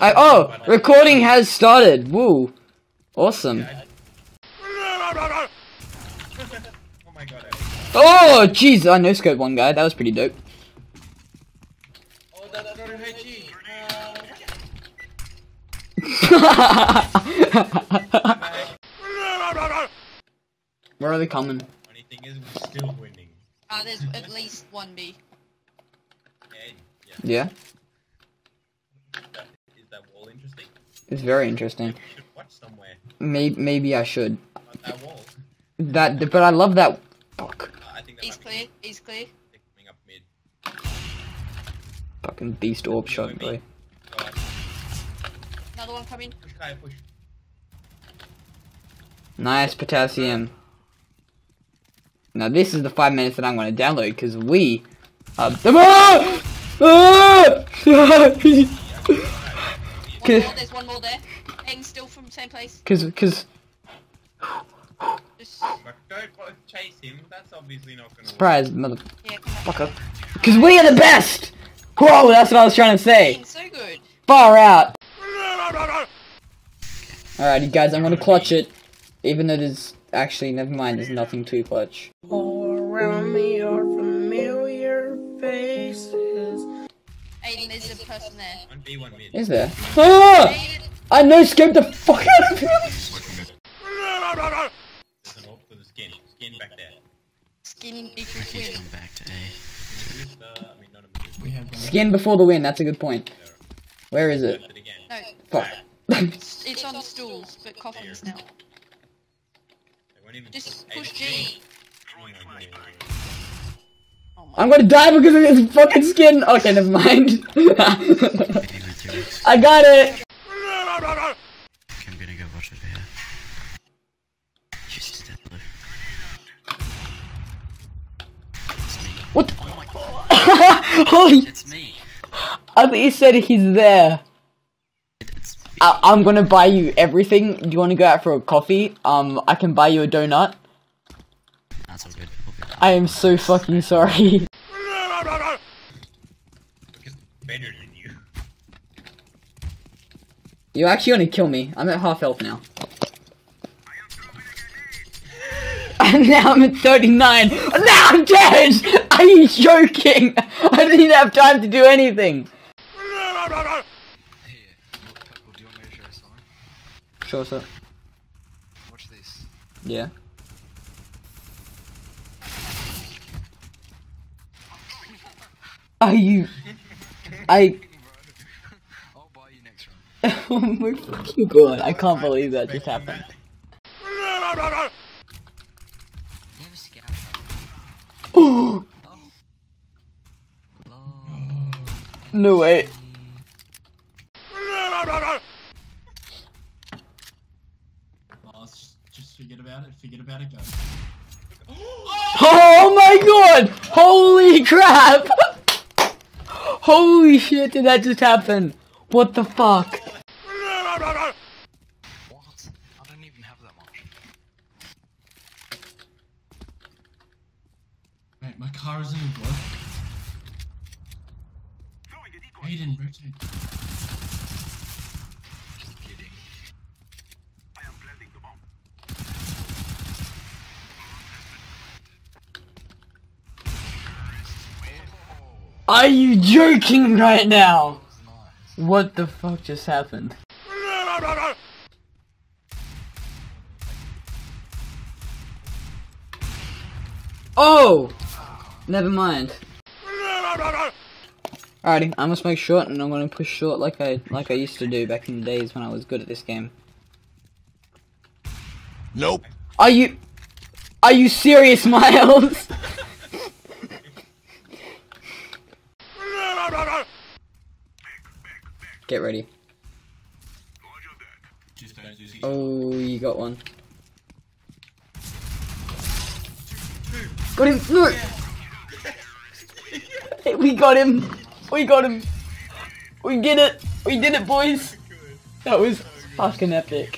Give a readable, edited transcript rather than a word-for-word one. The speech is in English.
Oh, recording has started. Woo. Awesome. Oh, jeez. I no-scoped one guy. That was pretty dope. Where are they coming? Funny thing is, we're still winning. There's at least one B. Yeah. Is that wall interesting? It's very interesting. You should watch somewhere. Maybe I should. That wall. But I love that. Fuck. He's clear. He's clear. They're coming up mid. Fucking beast orb shot, boy. Another one coming. Push, Kaya, push. Nice potassium. Now this is the 5 minutes that I'm going to download because we are. There's one more there. Aiden's still from the same place. Cause. Just... Don't chase him. That's obviously not gonna. Surprise, motherfucker. Yeah, cause we are the best. Whoa, that's what I was trying to say. Aiden's so good. Far out. Alrighty, guys, I'm gonna clutch it, even though there's actually never mind. There's nothing to clutch. All around me are familiar faces. There's a person there. One B, one mid. Is there? Ah! I no-scoped the fuck out of him! There's an orb for the skin. Skin back there. Skin before the win. Back to A. Skin before the win, that's a good point. Where is it? No. Fuck. It's on stools, but coffins now. Just push G. I'm gonna die because of this fucking skin! Okay, never mind. I got it! I'm gonna go watch it here. Just that blue. What? Oh my god. Holy! It's me. I thought you said he's there. I'm gonna buy you everything. Do you wanna go out for a coffee? I can buy you a donut. That sounds good. I am so fucking sorry. Better than you. You actually want to kill me? I'm at half health now. And now I'm at 39. Now I'm dead. Are you joking? I didn't even have time to do anything. Sure, sir. Watch this. Yeah. Are you? I'll buy you next round. Oh my fucking god! I can't believe that just happened. Oh. No way. Just forget about it. Forget about it, guys. Oh my god! Holy crap! Holy shit, did that just happen? What the fuck? What? I don't even have that much. Mate, my car is in the blood. Aidan, rotate. Just kidding. I am planting the bomb. Are you joking right now? What the fuck just happened? Oh! Never mind. Alrighty, I must make short and I'm gonna push short like I used to do back in the days when I was good at this game. Nope. Are you serious, Miles? Get ready. Oh, you got one. Got him! Look! Yeah. We got him! We got him! We did it! We did it, boys! That was fucking epic.